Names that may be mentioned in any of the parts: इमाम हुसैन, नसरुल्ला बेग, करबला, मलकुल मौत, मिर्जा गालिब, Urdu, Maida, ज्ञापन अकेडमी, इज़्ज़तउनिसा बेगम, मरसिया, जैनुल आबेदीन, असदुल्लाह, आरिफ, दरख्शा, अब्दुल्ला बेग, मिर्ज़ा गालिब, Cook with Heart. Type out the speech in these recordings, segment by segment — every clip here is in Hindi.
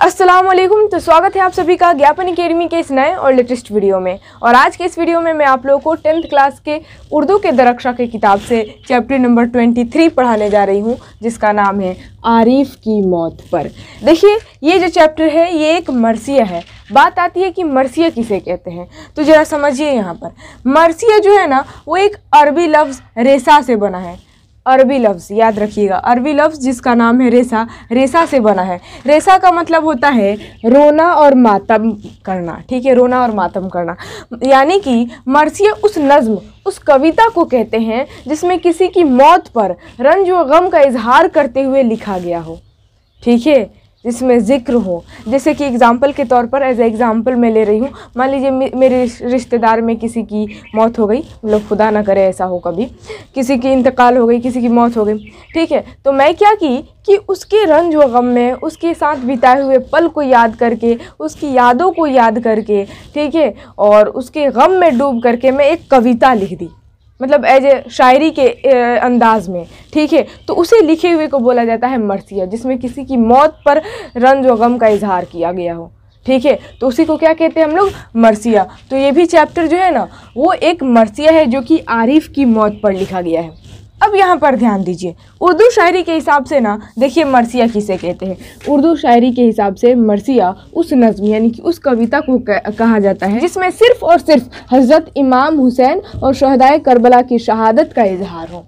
अस्सलाम वालेकुम। तो स्वागत है आप सभी का ज्ञापन अकेडमी के इस नए और लेटेस्ट वीडियो में। और आज के इस वीडियो में मैं आप लोगों को 10th क्लास के उर्दू के दरख्शा की किताब से चैप्टर नंबर 23 पढ़ाने जा रही हूँ, जिसका नाम है आरिफ की मौत पर। देखिए ये जो चैप्टर है ये एक मरसिया है। बात आती है कि मरसिया किसे कहते हैं, तो ज़रा समझिए। यहाँ पर मरसिया जो है ना वो एक अरबी लफ्ज़ रेसा से बना है। अरबी लफ्ज़ याद रखिएगा, अरबी लफ्ज़ जिसका नाम है रेसा, रेसा से बना है। रेसा का मतलब होता है रोना और मातम करना। ठीक है, रोना और मातम करना। यानी कि मरसिया उस नज़्म, उस कविता को कहते हैं जिसमें किसी की मौत पर रंज व गम का इजहार करते हुए लिखा गया हो। ठीक है, जिसमें जिक्र हो। जैसे कि एग्ज़ाम्पल के तौर पर, एज एग्ज़ाम्पल मैं ले रही हूँ, मान लीजिए मेरे रिश्तेदार में किसी की मौत हो गई, मतलब खुदा ना करे ऐसा हो कभी, किसी की इंतकाल हो गई, किसी की मौत हो गई। ठीक है, तो मैं क्या कि उसके रंज व गम में उसके साथ बिताए हुए पल को याद करके, उसकी यादों को याद करके, ठीक है, और उसके गम में डूब करके मैं एक कविता लिख दी, मतलब एज ए शायरी के अंदाज़ में। ठीक है, तो उसे लिखे हुए को बोला जाता है मरसिया, जिसमें किसी की मौत पर रंज व गम का इजहार किया गया हो। ठीक है, तो उसी को क्या कहते हैं हम लोग, मरसिया। तो ये भी चैप्टर जो है ना वो एक मरसिया है, जो कि आरिफ की मौत पर लिखा गया है। अब यहाँ पर ध्यान दीजिए, उर्दू शायरी के हिसाब से ना देखिए मरसिया किसे कहते हैं। उर्दू शायरी के हिसाब से मरसिया उस नज़्म यानी कि उस कविता को कहा जाता है जिसमें सिर्फ़ और सिर्फ हज़रत इमाम हुसैन और शहदाए करबला की शहादत का इजहार हो।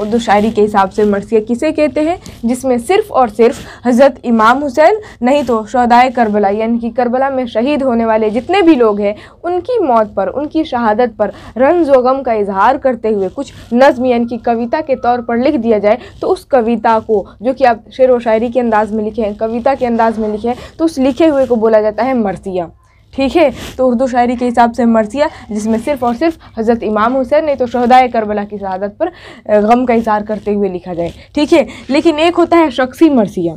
उर्दू शायरी के हिसाब से मरसिया किसे कहते हैं, जिसमें सिर्फ़ और सिर्फ हज़रत इमाम हुसैन नहीं तो शहदाए करबला यानी कि करबला में शहीद होने वाले जितने भी लोग हैं उनकी मौत पर, उनकी शहादत पर रंज व गम का इजहार करते हुए कुछ नज़्म यानी कि कविता के तौर पर लिख दिया जाए, तो उस कविता को जो कि आप शेर व शायरी के अंदाज़ में लिखे हैं, कविता के अंदाज़ में लिखे हैं, तो उस लिखे हुए को बोला जाता है मरसिया। ठीक है, तो उर्दू शायरी के हिसाब से मरसिया, जिसमें सिर्फ़ और सिर्फ हज़रत इमाम हुसैन नहीं तो शहदाए करबला की शहादत पर गम का इजहार करते हुए लिखा जाए। ठीक है, लेकिन एक होता है शख्सी मरसिया।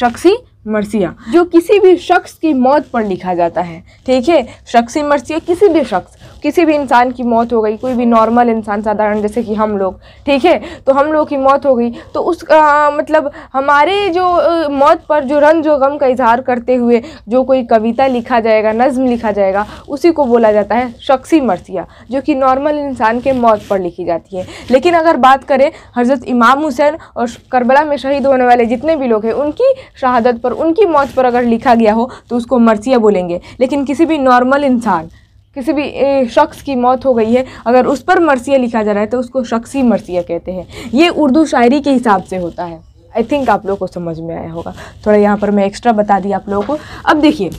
शख्सी मरसिया जो किसी भी शख्स की मौत पर लिखा जाता है। ठीक है, शख्सी मरसिया किसी भी शख्स, किसी भी इंसान की मौत हो गई, कोई भी नॉर्मल इंसान साधारण, जैसे कि हम लोग। ठीक है, तो हम लोग की मौत हो गई तो उसका मतलब हमारे जो मौत पर जो रंज व गम का इजहार करते हुए जो कोई कविता लिखा जाएगा, नज़्म लिखा जाएगा, उसी को बोला जाता है शख्सी मरसिया, जो कि नॉर्मल इंसान के मौत पर लिखी जाती है। लेकिन अगर बात करें हज़रत इमाम हुसैन और करबला में शहीद होने वाले जितने भी लोग हैं उनकी शहादत पर, उनकी मौत पर अगर लिखा गया हो तो उसको मरसिया बोलेंगे। लेकिन किसी भी नॉर्मल इंसान, किसी भी शख्स की मौत हो गई है अगर उस पर मरसिया लिखा जा रहा है तो उसको शख्सी मरसिया कहते हैं। ये उर्दू शायरी के हिसाब से होता है। आई थिंक आप लोगों को समझ में आया होगा। थोड़ा यहाँ पर मैं एक्स्ट्रा बता दी आप लोगों को। अब देखिए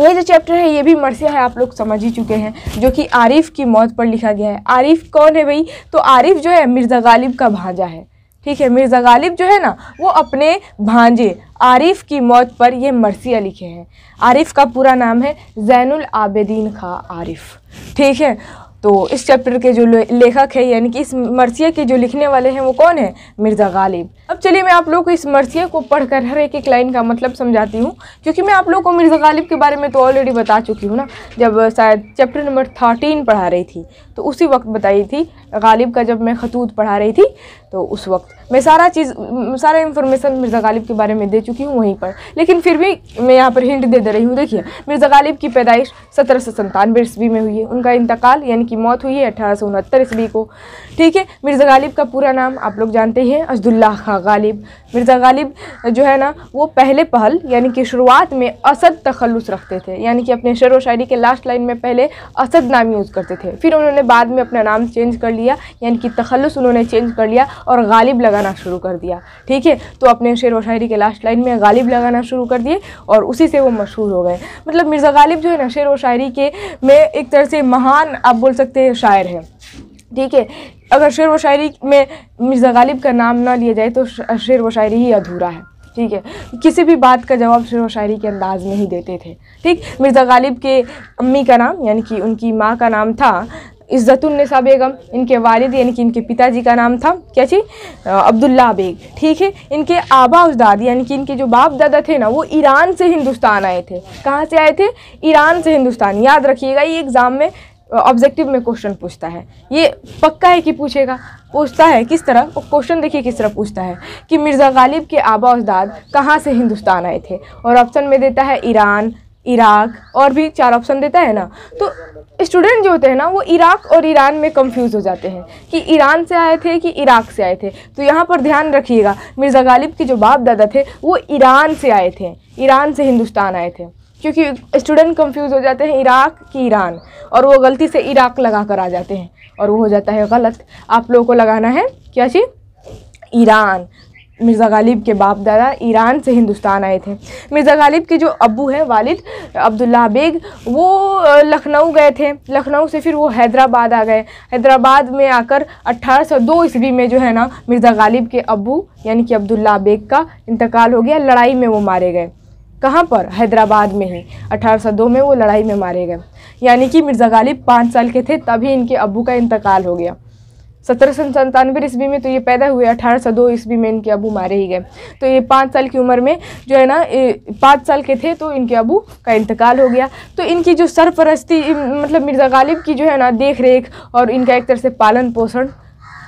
ये जो चैप्टर है ये भी मरसिया है, आप लोग समझ ही चुके हैं, जो कि आरिफ की मौत पर लिखा गया है। आरिफ कौन है भाई, तो आरिफ जो है मिर्जा गालिब का भांजा है। ठीक है, मिर्ज़ा गालिब जो है ना वो अपने भांजे आरिफ की मौत पर ये मरसिया लिखे हैं। आरिफ का पूरा नाम है जैनुल आबेदीन खां आरिफ। ठीक है, तो इस चैप्टर के जो लेखक है यानी कि इस मरसिया के जो लिखने वाले हैं वो कौन है, मिर्ज़ा गालिब। अब चलिए मैं आप लोगों को इस मरसिया को पढ़कर हर एक एक लाइन का मतलब समझाती हूँ, क्योंकि मैं आप लोगों को मिर्ज़ा गालिब के बारे में तो ऑलरेडी बता चुकी हूँ ना, जब शायद चैप्टर नंबर 13 पढ़ा रही थी तो उसी वक्त बताई थी गालिब का, जब मैं खतूत पढ़ा रही थी तो उस वक्त मैं सारा इन्फॉर्मेशन मिर्ज़ा गालिब के बारे में दे चुकी हूँ वहीं पर। लेकिन फिर भी मैं यहाँ पर हिंट दे रही हूँ। देखिए मिर्ज़ा गालिब की पैदाइश 1797 ईस्वी में हुई है। उनका इंतकाल यानी की मौत हुई है 1869 ईस्वी को। ठीक है, मिर्ज़ा गालिब का पूरा नाम आप लोग जानते हैं असदुल्लाह गालिब। मिर्ज़ा गालिब जो है ना वो पहले पहल यानी कि शुरुआत में असद तखल्लुस रखते थे, यानी कि अपने शेर व शायरी के लास्ट लाइन में पहले असद नाम यूज़ करते थे। फिर उन्होंने बाद में अपना नाम चेंज कर लिया, यानी कि तखल्लुस उन्होंने चेंज कर लिया और गालिब लगाना शुरू कर दिया। ठीक है, तो अपने शेर व शायरी के लास्ट लाइन में गालिब लगाना शुरू कर दिए और उसी से वो मशहूर हो गए। मतलब मिर्ज़ा गालिब जो है ना शेर व शायरी के में एक तरह से महान आप बोल सकते हैं शायर हैं। ठीक है, अगर शेर व शायरी में मिर्ज़ा गालिब का नाम ना लिया जाए तो शेर व शायरी ही अधूरा है। ठीक है, किसी भी बात का जवाब शेर व शायरी के अंदाज़ में ही देते थे। ठीक, मिर्ज़ा गालिब के अम्मी का नाम यानी कि उनकी माँ का नाम था इज़्ज़तउनिसा बेगम। इनके वालिद यानी कि इनके पिताजी का नाम था क्या जी, अब्दुल्ला बेग। ठीक है, इनके आबा उजदाद यानी कि इनके जो बाप दादा थे ना वो ईरान से हिंदुस्तान आए थे। कहाँ से आए थे, ईरान से हिंदुस्तान। याद रखिएगा ये एग्ज़ाम में ऑब्जेक्टिव में क्वेश्चन पूछता है। ये पक्का है कि पूछेगा, पूछता है। किस तरह वो क्वेश्चन देखिए किस तरह पूछता है कि मिर्ज़ा गालिब के आबा अजदाद कहाँ से हिंदुस्तान आए थे, और ऑप्शन में देता है ईरान, इराक और भी चार ऑप्शन देता है ना। तो स्टूडेंट जो होते हैं ना वो इराक और ईरान में कंफ्यूज हो जाते हैं कि ईरान से आए थे कि इराक से आए थे। तो यहाँ पर ध्यान रखिएगा, मिर्ज़ा गालिब के जो बाप दादा थे वो ईरान से आए थे, ईरान से हिंदुस्तान आए थे, क्योंकि स्टूडेंट कंफ्यूज हो जाते हैं इराक की ईरान, और वो गलती से इराक लगा कर आ जाते हैं और वो हो जाता है गलत। आप लोगों को लगाना है क्या चीज़, ईरान। मिर्ज़ा गालिब के बाप दादा ईरान से हिंदुस्तान आए थे। मिर्ज़ा गालिब के जो अब्बू हैं वालिद अब्दुल्ला बेग, वो लखनऊ गए थे, लखनऊ से फिर वो हैदराबाद आ गए। हैदराबाद में आकर 1802 ईस्वी में जो है ना मिर्ज़ा गालिब के अब्बू यानी कि अब्दुल्ला बेग का इंतकाल हो गया। लड़ाई में वो मारे गए, कहाँ पर, हैदराबाद में ही 1802 में वो लड़ाई में मारे गए। यानी कि मिर्ज़ा गालिब 5 साल के थे तभी इनके अब्बू का इंतकाल हो गया। 1797 ईस्वी में तो ये पैदा हुए, 1802 ईस्वी में इनके अबू मारे ही गए। तो ये 5 साल की उम्र में जो है ना 5 साल के थे तो इनके अबू का इंतकाल हो गया। तो इनकी जो सरपरस्ती मतलब मिर्ज़ा गालिब की जो है ना देख रेख और इनका एक तरह से पालन पोषण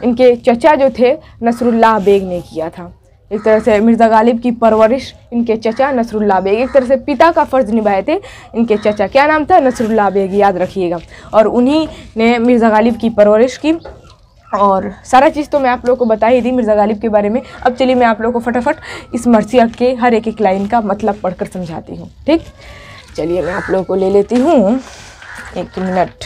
इनके चचा जो थे नसरुल्ला बेग ने किया था। एक तरह से मिर्ज़ा गालिब की परवरिश इनके चचा नसरुल्ला बेग, एक तरह से पिता का फ़र्ज़ निभाए थे इनके चचा। क्या नाम था, नसरुल्ला बेग, याद रखिएगा। और उन्हीं ने मिर्ज़ा गालिब की परवरिश की। और सारा चीज़ तो मैं आप लोगों को बता ही दी मिर्ज़ा गालिब के बारे में। अब चलिए मैं आप लोगों को फटाफट इस मर्सिया के हर एक लाइन का मतलब पढ़कर समझाती हूँ, ठीक। चलिए मैं आप लोगों को ले लेती हूँ, 1 मिनट।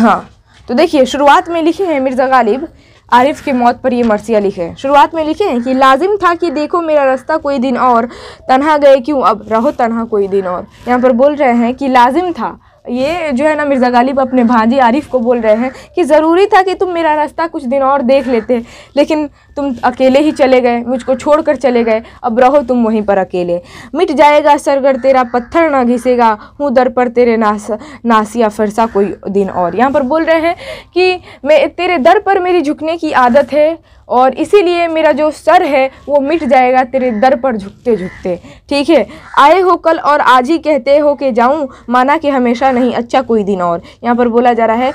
हाँ तो देखिए, शुरुआत में लिखे हैं मिर्ज़ा गालिब आरिफ के मौत पर ये मर्सिया लिखे हैं। शुरुआत में लिखे हैं कि लाजिम था कि देखो मेरा रास्ता कोई दिन और, तन्हा गए क्यों अब रहो तन्हा कोई दिन और। यहाँ पर बोल रहे हैं कि लाजिम था, ये जो है ना मिर्ज़ा गालिब अपने भांजे आरिफ को बोल रहे हैं कि ज़रूरी था कि तुम मेरा रास्ता कुछ दिन और देख लेते, लेकिन तुम अकेले ही चले गए, मुझको छोड़कर चले गए, अब रहो तुम वहीं पर अकेले। मिट जाएगा सरगर तेरा पत्थर ना घिसेगा, हूँ दर पर तेरे नासिया फरसा कोई दिन और। यहाँ पर बोल रहे हैं कि मैं तेरे दर पर मेरी झुकने की आदत है और इसीलिए मेरा जो सर है वो मिट जाएगा तेरे दर पर झुकते झुकते, ठीक है। आए हो कल और आज ही कहते हो कि जाऊं, माना कि हमेशा नहीं अच्छा कोई दिन और। यहाँ पर बोला जा रहा है,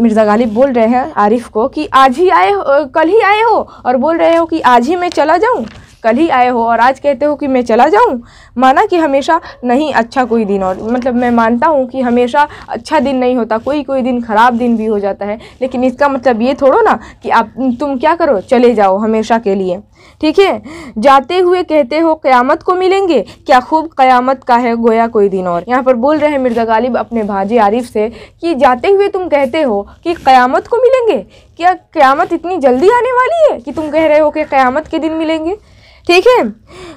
मिर्ज़ा गालिब बोल रहे हैं आरिफ को कि आज ही आए हो, कल ही आए हो और बोल रहे हो कि आज ही मैं चला जाऊं, कल ही आए हो और आज कहते हो कि मैं चला जाऊं, माना कि हमेशा नहीं अच्छा कोई दिन और। मतलब मैं मानता हूं कि हमेशा अच्छा दिन नहीं होता, कोई दिन ख़राब दिन भी हो जाता है, लेकिन इसका मतलब ये थोड़ो ना कि आप तुम क्या करो चले जाओ हमेशा के लिए, ठीक है। जाते हुए कहते हो क़यामत को मिलेंगे, क्या खूब क़यामत का है गोया कोई दिन और। यहाँ पर बोल रहे हैं मिर्ज़ा गालिब अपने भांजे आरिफ से कि जाते हुए तुम कहते हो कि क़यामत को मिलेंगे, क्या क़यामत इतनी जल्दी आने वाली है कि तुम कह रहे हो कि क़यामत के दिन मिलेंगे, ठीक है।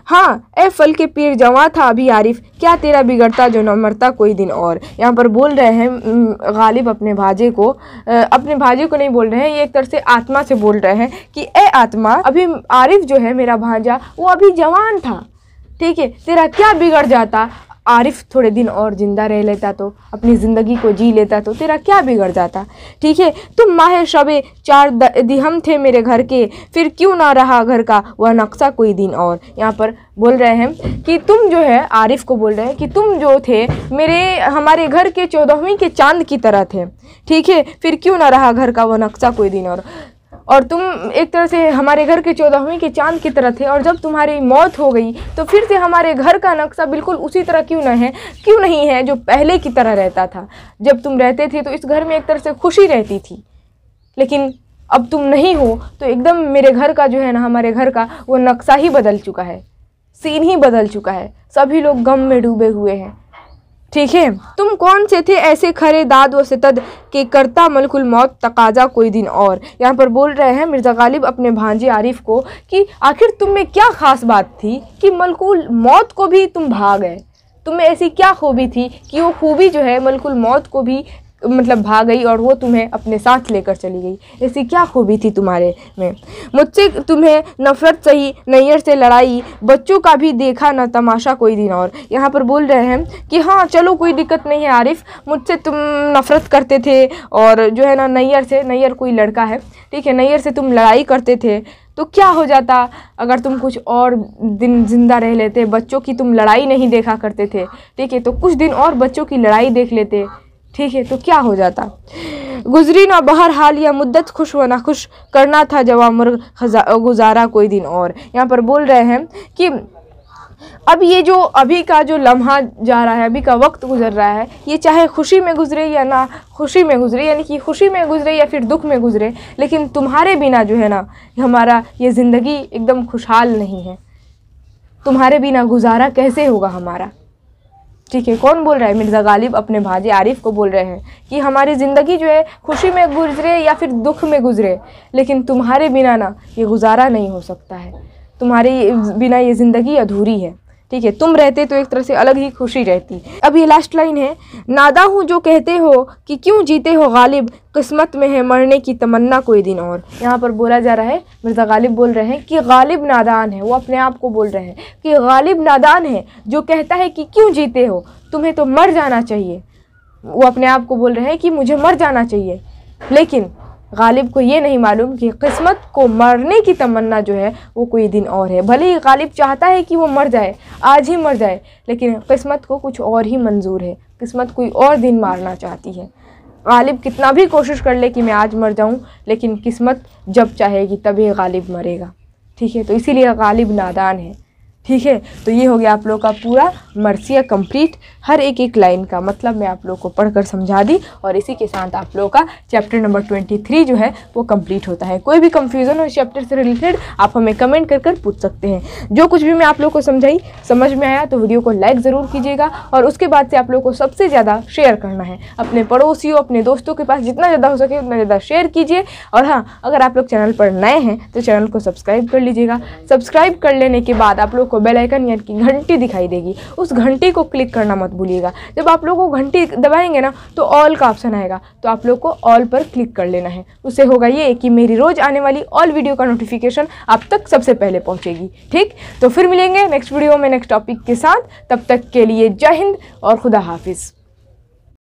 हाँ ए फल के पीर जवां था अभी आरिफ, क्या तेरा बिगड़ता जो न मरता कोई दिन और। यहाँ पर बोल रहे हैं गालिब अपने भाजे को नहीं बोल रहे हैं, ये एक तरह से आत्मा से बोल रहे हैं कि ए आत्मा, अभी आरिफ जो है मेरा भांजा वो अभी जवान था, ठीक है, तेरा क्या बिगड़ जाता, आरिफ थोड़े दिन और ज़िंदा रह लेता तो, अपनी ज़िंदगी को जी लेता तो तेरा क्या बिगड़ जाता, ठीक है। तुम माह शबे 4 दिहम थे मेरे घर के, फिर क्यों ना रहा घर का वह नक्शा कोई दिन और। यहाँ पर बोल रहे हैं कि तुम जो है, आरिफ को बोल रहे हैं कि तुम जो थे हमारे घर के 14वीं के चाँद की तरह थे, ठीक है, फिर क्यों ना रहा घर का वह नक्शा कोई दिन और तुम एक तरह से हमारे घर के 14वें के चांद की तरह थे, और जब तुम्हारी मौत हो गई तो फिर से हमारे घर का नक्शा बिल्कुल उसी तरह क्यों नहीं है जो पहले की तरह रहता था। जब तुम रहते थे तो इस घर में एक तरह से खुशी रहती थी, लेकिन अब तुम नहीं हो तो एकदम मेरे घर का जो है ना, हमारे घर का वो नक्शा ही बदल चुका है, सीन ही बदल चुका है, सभी लोग गम में डूबे हुए हैं, ठीक है। तुम कौन से थे ऐसे खरे दाद व सितद के, करता मलकुल मौत तकाजा कोई दिन और। यहाँ पर बोल रहे हैं मिर्ज़ा गालिब अपने भांजे आरिफ को कि आखिर तुम में क्या ख़ास बात थी कि मलकुल मौत को भी तुम भाग गए, तुम में ऐसी क्या खूबी थी कि वो खूबी जो है मलकुल मौत को भी मतलब भाग गई और वो तुम्हें अपने साथ लेकर चली गई, ऐसी क्या खूबी थी तुम्हारे में। मुझसे तुम्हें नफ़रत सही, नैयर से लड़ाई, बच्चों का भी देखा ना तमाशा कोई दिन और। यहाँ पर बोल रहे हैं कि हाँ चलो कोई दिक्कत नहीं है आरिफ, मुझसे तुम नफ़रत करते थे और जो है ना नैयर से, नैयर कोई लड़का है, ठीक है, नैयर से तुम लड़ाई करते थे, तो क्या हो जाता अगर तुम कुछ और दिन ज़िंदा रह लेते, बच्चों की तुम लड़ाई नहीं देखा करते थे, ठीक है, तो कुछ दिन और बच्चों की लड़ाई देख लेते, ठीक है, तो क्या हो जाता। गुजरी ना बहर हाल या मुद्दत, खुश व ना खुश करना था जवामर गुजारा कोई दिन और। यहाँ पर बोल रहे हैं कि अब ये जो अभी का जो लम्हा जा रहा है, अभी का वक्त गुजर रहा है, ये चाहे खुशी में गुजरे या ना खुशी में गुजरे, यानी कि खुशी में गुजरे या फिर दुख में गुजरे, लेकिन तुम्हारे बिना जो है ना हमारा ये ज़िंदगी एकदम खुशहाल नहीं है, तुम्हारे बिना गुजारा कैसे होगा हमारा। ठीक है, कौन बोल रहा है? मिर्जा गालिब अपने भांजे आरिफ को बोल रहे हैं कि हमारी ज़िंदगी जो है खुशी में गुजरे या फिर दुख में गुजरे, लेकिन तुम्हारे बिना ना ये गुजारा नहीं हो सकता है, तुम्हारे बिना ये ज़िंदगी अधूरी है। ठीक है, तुम रहते तो एक तरह से अलग ही खुशी रहती। अब ये लास्ट लाइन है, नादा हूँ जो कहते हो कि क्यों जीते हो गालिब, किस्मत में है मरने की तमन्ना कोई दिन और। यहाँ पर बोला जा रहा है, मिर्ज़ा गालिब बोल रहे हैं कि गालिब नादान है, वो अपने आप को बोल रहे हैं कि गालिब नादान है जो कहता है कि क्यों जीते हो, तुम्हें तो मर जाना चाहिए। वो अपने आप को बोल रहे हैं कि मुझे मर जाना चाहिए, लेकिन गालिब को ये नहीं मालूम कि किस्मत को मरने की तमन्ना जो है वो कोई दिन और है। भले ही गालिब चाहता है कि वो मर जाए, आज ही मर जाए, लेकिन किस्मत को कुछ और ही मंजूर है, किस्मत कोई और दिन मारना चाहती है। गालिब कितना भी कोशिश कर ले कि मैं आज मर जाऊं, लेकिन किस्मत जब चाहेगी तभी गालिब मरेगा। ठीक है, तो इसीलिए गालिब नादान है। ठीक है, तो ये हो गया आप लोग का पूरा मरसिया कंप्लीट, हर एक लाइन का मतलब मैं आप लोग को पढ़कर समझा दी, और इसी के साथ आप लोग का चैप्टर नंबर 23 जो है वो कंप्लीट होता है। कोई भी कंफ्यूजन हो इस चैप्टर से रिलेटेड आप हमें कमेंट कर पूछ सकते हैं। जो कुछ भी मैं आप लोग को समझाई समझ में आया तो वीडियो को लाइक ज़रूर कीजिएगा, और उसके बाद से आप लोग को सबसे ज़्यादा शेयर करना है, अपने पड़ोसियों अपने दोस्तों के पास जितना ज़्यादा हो सके उतना ज़्यादा शेयर कीजिए। और हाँ, अगर आप लोग चैनल पर नए हैं तो चैनल को सब्सक्राइब कर लीजिएगा। सब्सक्राइब कर लेने के बाद आप लोग बेल आइकन यानी कि घंटी दिखाई देगी, उस घंटी को क्लिक करना मत भूलिएगा। जब आप लोग को घंटी दबाएंगे ना तो ऑल का ऑप्शन आएगा, तो आप लोग को ऑल पर क्लिक कर लेना है। उससे होगा ये कि मेरी रोज आने वाली ऑल वीडियो का नोटिफिकेशन आप तक सबसे पहले पहुंचेगी। ठीक, तो फिर मिलेंगे नेक्स्ट वीडियो में नेक्स्ट टॉपिक के साथ, तब तक के लिए जय हिंद और खुदा हाफिज़।